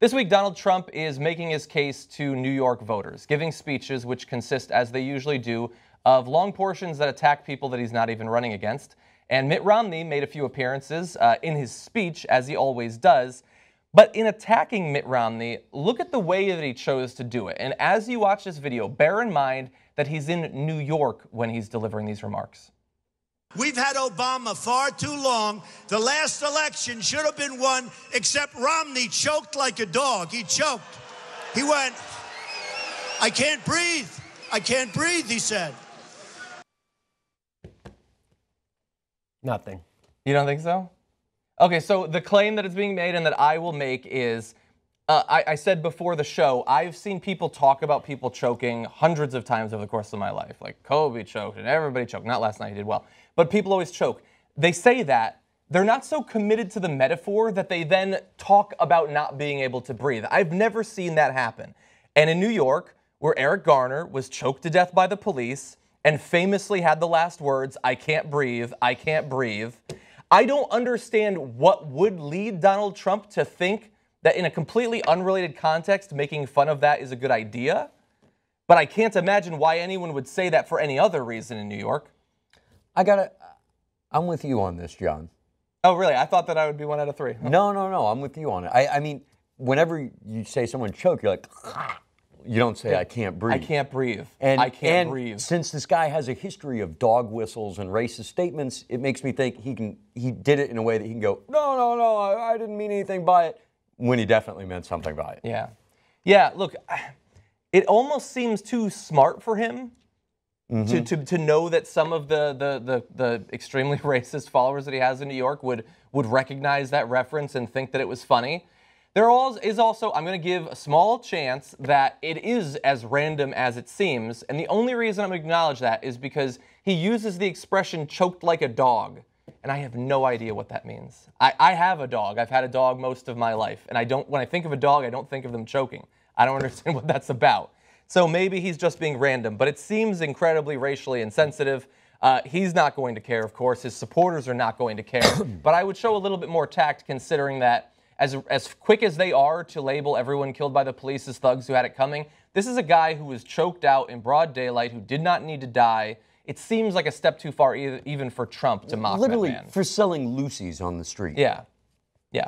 This week, Donald Trump is making his case to New York voters, giving speeches which consist, as they usually do, of long portions that attack people that he's not even running against. And Mitt Romney made a few appearances in his speech, as he always does. But in attacking Mitt Romney, look at the way that he chose to do it. And as you watch this video, bear in mind that he's in New York when he's delivering these remarks. We've had Obama far too long. The last election should have been won, except Romney choked like a dog. He choked. He went, "I can't breathe. I can't breathe," he said. Nothing. You don't think so? Okay, so the claim that is being made and that I will make is, I said before the show, I've seen people talk about people choking hundreds of times over the course of my life. Like Kobe choked and everybody choked. Not last night, he did well. But people always choke. They say that. They're not so committed to the metaphor that they then talk about not being able to breathe. I've never seen that happen. And in New York, where Eric Garner was choked to death by the police and famously had the last words, "I can't breathe, I can't breathe," I don't understand what would lead Donald Trump to think that in a completely unrelated context, making fun of that is a good idea. But I can't imagine why anyone would say that for any other reason in New York. I'm with you on this, John. Oh, really? I thought that I would be 1 out of 3. No. I'm with you on it. I mean, whenever you say someone choke, you're like, you don't say, "I can't breathe. I can't breathe. I can't breathe. Since this guy has a history of dog whistles and racist statements, it makes me think he did it in a way that he can go, no, I didn't mean anything by it, when he definitely meant something by it. Yeah, look, it almost seems too smart for him to know that some of the extremely racist followers that he has in New York would recognize that reference and think that it was funny. There is also, I'm going to give a small chance that it is as random as it seems, and the only reason I'm going to acknowledge that is because he uses the expression "choked like a dog," and I have no idea what that means. I have a dog. I've had a dog most of my life. And when I think of a dog, I don't think of them choking. I don't understand what that's about. So maybe he's just being random, but it seems incredibly racially insensitive. He's not going to care, of course. His supporters are not going to care. But I would show a little bit more tact, considering that as quick as they are to label everyone killed by the police as thugs who had it coming, this is a guy who was choked out in broad daylight, who did not need to die. It seems like a step too far even for Trump to mock that man. Literally for selling Lucy's on the street. Yeah.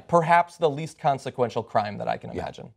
Perhaps the least consequential crime that I can imagine.